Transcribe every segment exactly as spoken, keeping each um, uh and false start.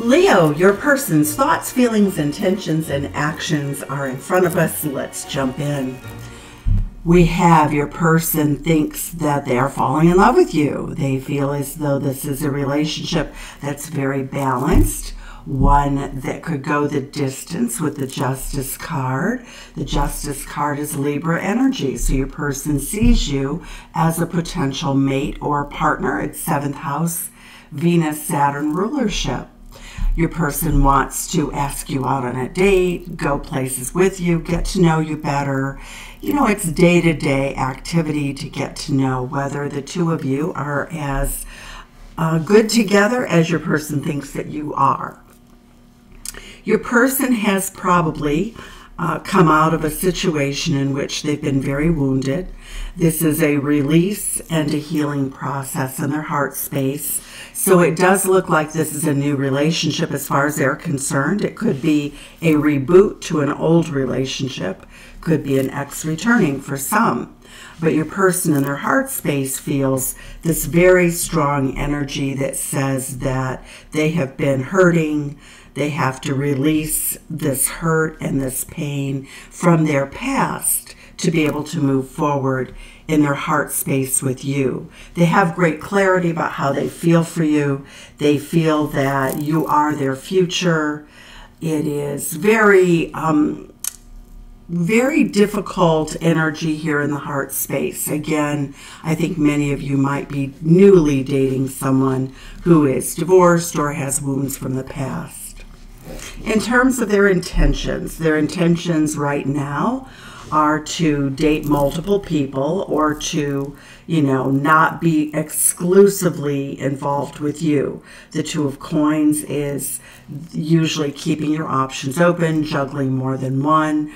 Leo, your person's thoughts, feelings, intentions, and actions are in front of us. Let's jump in. We have your person thinks that they're falling in love with you. They feel as though this is a relationship that's very balanced, one that could go the distance with the Justice card. The Justice card is Libra energy, so your person sees you as a potential mate or partner. It's seventh house, Venus, Saturn rulership. Your person wants to ask you out on a date, go places with you, get to know you better. You know, it's day-to-day activity to get to know whether the two of you are as uh, good together as your person thinks that you are. Your person has probably uh, come out of a situation in which they've been very wounded. This is a release and a healing process in their heart space. So it does look like this is a new relationship as far as they're concerned. It could be a reboot to an old relationship, could be an ex returning for some. But your person in their heart space feels this very strong energy that says that they have been hurting. They have to release this hurt and this pain from their past to be able to move forward in their heart space with you. They have great clarity about how they feel for you. They feel that you are their future. It is very, um, very difficult energy here in the heart space. Again, I think many of you might be newly dating someone who is divorced or has wounds from the past. In terms of their intentions, their intentions right now are to date multiple people or to, you know, not be exclusively involved with you. The Two of Coins is usually keeping your options open, juggling more than one.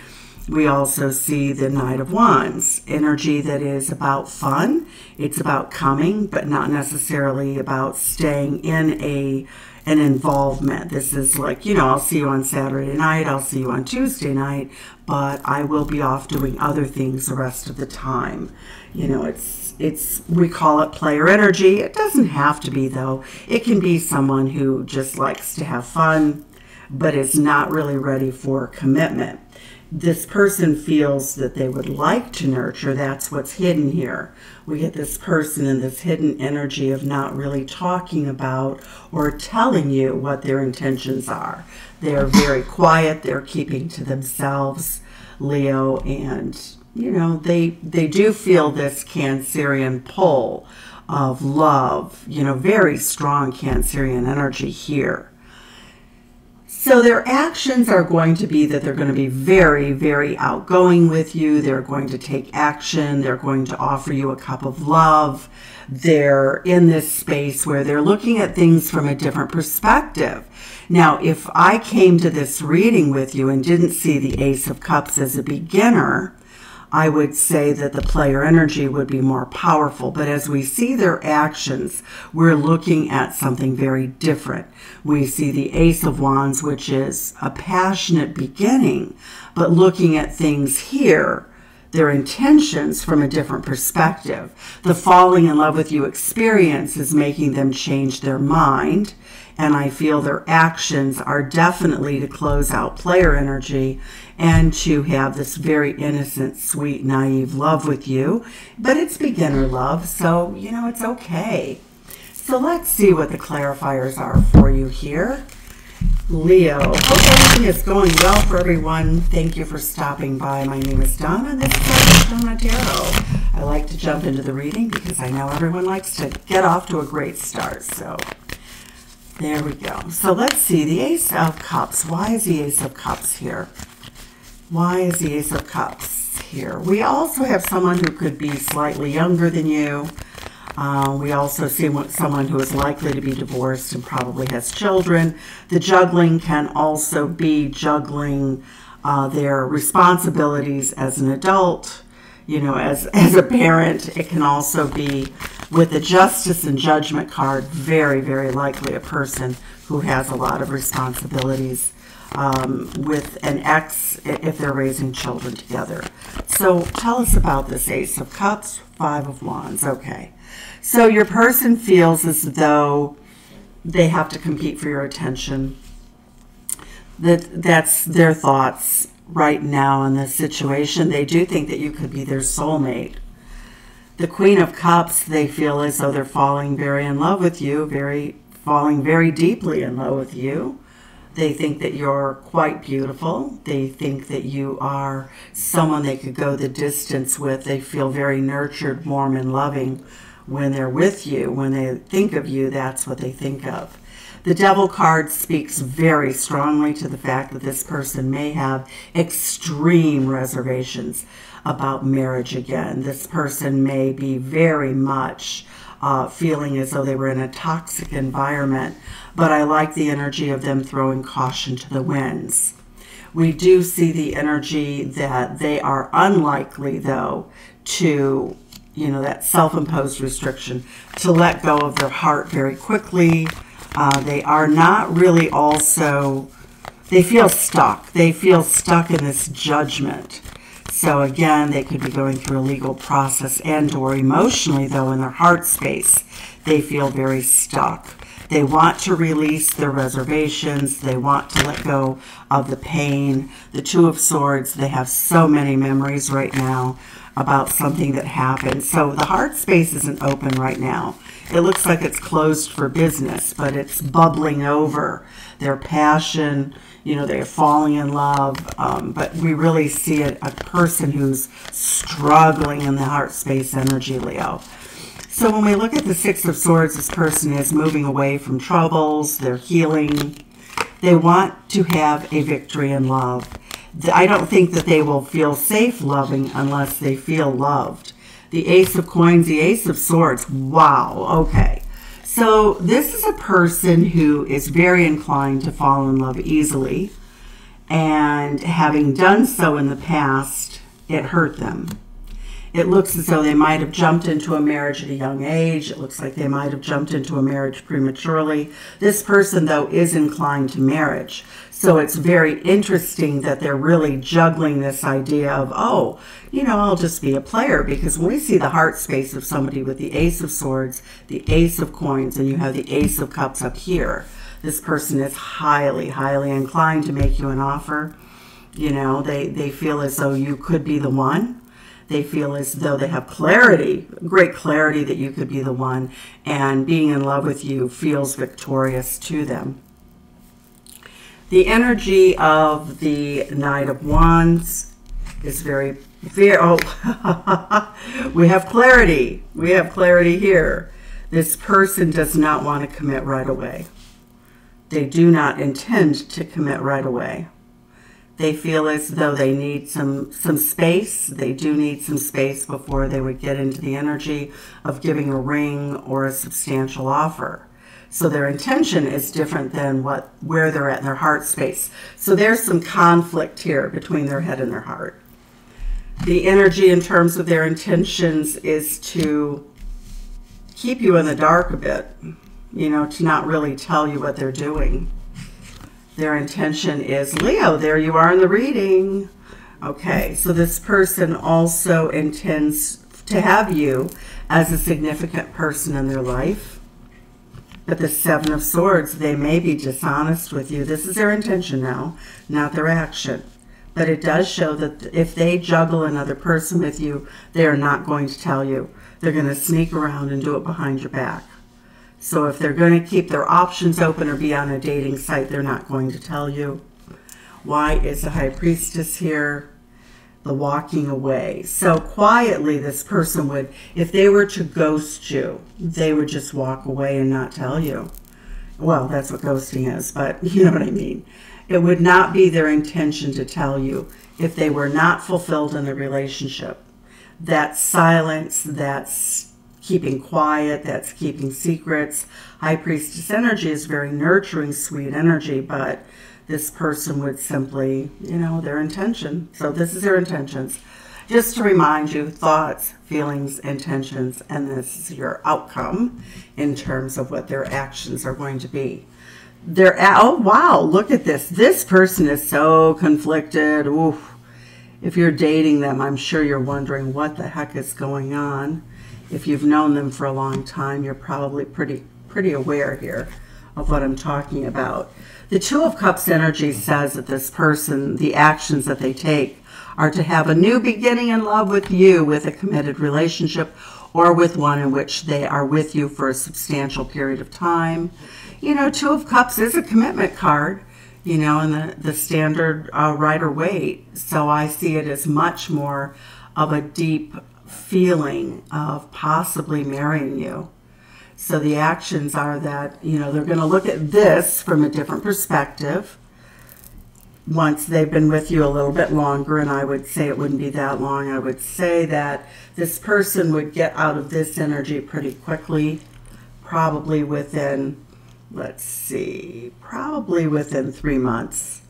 We also see the Knight of Wands, energy that is about fun. It's about coming, but not necessarily about staying in a an involvement. This is like, you know, I'll see you on Saturday night, I'll see you on Tuesday night, but I will be off doing other things the rest of the time. You know, it's, it's, we call it player energy. It doesn't have to be though. It can be someone who just likes to have fun, but is not really ready for commitment. This person feels that they would like to nurture. That's what's hidden here. We get this person and this hidden energy of not really talking about or telling you what their intentions are. They're very quiet. They're keeping to themselves, Leo, and, you know, they, they do feel this Cancerian pull of love, you know, very strong Cancerian energy here. So their actions are going to be that they're going to be very, very outgoing with you. They're going to take action. They're going to offer you a cup of love. They're in this space where they're looking at things from a different perspective. Now, if I came to this reading with you and didn't see the Ace of Cups as a beginner, I would say that the player energy would be more powerful, but as we see their actions, we're looking at something very different. We see the Ace of Wands, which is a passionate beginning, but looking at things here, their intentions from a different perspective. The falling in love with you experience is making them change their mind, and I feel their actions are definitely to close out player energy and to have this very innocent, sweet, naive love with you. But it's beginner love, so, you know, it's okay. So let's see what the clarifiers are for you here. Leo, hope everything is going well for everyone. Thank you for stopping by. My name is Donna. This is Donna Tarot. I like to jump into the reading because I know everyone likes to get off to a great start, so... there we go. So let's see the Ace of Cups. Why is the Ace of Cups here? Why is the Ace of Cups here? We also have someone who could be slightly younger than you. Uh, we also see someone who is likely to be divorced and probably has children. The juggling can also be juggling uh, their responsibilities as an adult, you know, as, as a parent. It can also be, with the Justice and Judgment card, very, very likely a person who has a lot of responsibilities um, with an ex if they're raising children together. So tell us about this Ace of Cups, Five of Wands. Okay. So your person feels as though they have to compete for your attention. That that's their thoughts right now in this situation. They do think that you could be their soulmate. The Queen of Cups, they feel as though they're falling very in love with you, very falling very deeply in love with you. They think that you're quite beautiful. They think that you are someone they could go the distance with. They feel very nurtured, warm, and loving when they're with you. When they think of you, that's what they think of. The Devil card speaks very strongly to the fact that this person may have extreme reservations about marriage again. This person may be very much uh, feeling as though they were in a toxic environment, but I like the energy of them throwing caution to the winds. We do see the energy that they are unlikely, though, to, you know, that self-imposed restriction, to let go of their heart very quickly. Uh, they are not really also, they feel stuck. They feel stuck in this judgment. So again, they could be going through a legal process, and or emotionally, though, in their heart space, they feel very stuck. They want to release their reservations. They want to let go of the pain. The Two of Swords, they have so many memories right now about something that happened. So the heart space isn't open right now. It looks like it's closed for business, but it's bubbling over. Their passion, you know, they're falling in love. Um, but we really see a, a person who's struggling in the heart space energy, Leo. So when we look at the Six of Swords, this person is moving away from troubles. They're healing. They want to have a victory in love. I don't think that they will feel safe loving unless they feel loved. The Ace of Coins, the Ace of Swords. Wow, okay. So this is a person who is very inclined to fall in love easily. And having done so in the past, it hurt them. It looks as though they might have jumped into a marriage at a young age. It looks like they might have jumped into a marriage prematurely. This person, though, is inclined to marriage. So it's very interesting that they're really juggling this idea of, oh, you know, I'll just be a player. Because when we see the heart space of somebody with the Ace of Swords, the Ace of Coins, and you have the Ace of Cups up here, this person is highly, highly inclined to make you an offer. You know, they, they feel as though you could be the one. They feel as though they have clarity, great clarity that you could be the one, and being in love with you feels victorious to them. The energy of the Knight of Wands is very, very, oh, we have clarity. We have clarity here. This person does not want to commit right away. They do not intend to commit right away. They feel as though they need some, some space. They do need some space before they would get into the energy of giving a ring or a substantial offer. So their intention is different than what, where they're at in their heart space. So there's some conflict here between their head and their heart. The energy in terms of their intentions is to keep you in the dark a bit, you know, to not really tell you what they're doing. Their intention is, Leo, there you are in the reading. Okay, so this person also intends to have you as a significant person in their life. But the Seven of Swords, they may be dishonest with you. This is their intention now, not their action. But it does show that if they juggle another person with you, they are not going to tell you. They're going to sneak around and do it behind your back. So if they're going to keep their options open or be on a dating site, they're not going to tell you. Why is the High Priestess here? The walking away. So quietly, this person would, if they were to ghost you, they would just walk away and not tell you. Well, that's what ghosting is, but you know what I mean. It would not be their intention to tell you if they were not fulfilled in the relationship. That silence, that keeping quiet, that's keeping secrets. High Priestess energy is very nurturing, sweet energy, but this person would simply, you know, their intention. So this is their intentions. Just to remind you, thoughts, feelings, intentions, and this is your outcome in terms of what their actions are going to be. They're, oh, wow, look at this. This person is so conflicted. Oof. If you're dating them, I'm sure you're wondering what the heck is going on. If you've known them for a long time, you're probably pretty pretty aware here of what I'm talking about. The Two of Cups energy says that this person, the actions that they take are to have a new beginning in love with you, with a committed relationship, or with one in which they are with you for a substantial period of time. You know, Two of Cups is a commitment card, you know, in the, the standard uh, Rider-Waite. So I see it as much more of a deep feeling of possibly marrying you. So the actions are that, you know, they're going to look at this from a different perspective once they've been with you a little bit longer, and I would say it wouldn't be that long. I would say that this person would get out of this energy pretty quickly, probably within, let's see, probably within three months.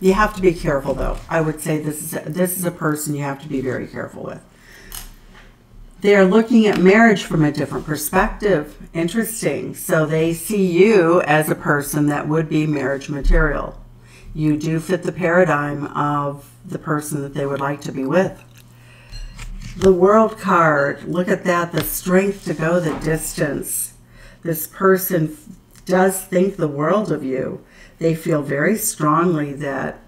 You have to be careful, though. I would say this is a, this is a person you have to be very careful with. They are looking at marriage from a different perspective. Interesting. So they see you as a person that would be marriage material. You do fit the paradigm of the person that they would like to be with. The World card, look at that, the strength to go the distance. This person does think the world of you. They feel very strongly that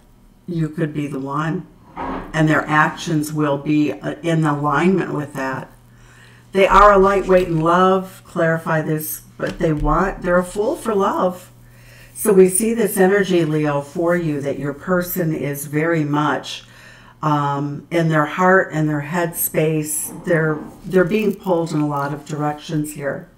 you could be the one, and their actions will be in alignment with that. They are a lightweight in love, clarify this, but they want, they're a fool for love. So we see this energy, Leo, for you, that your person is very much um, in their heart and their head space. They're, they're being pulled in a lot of directions here.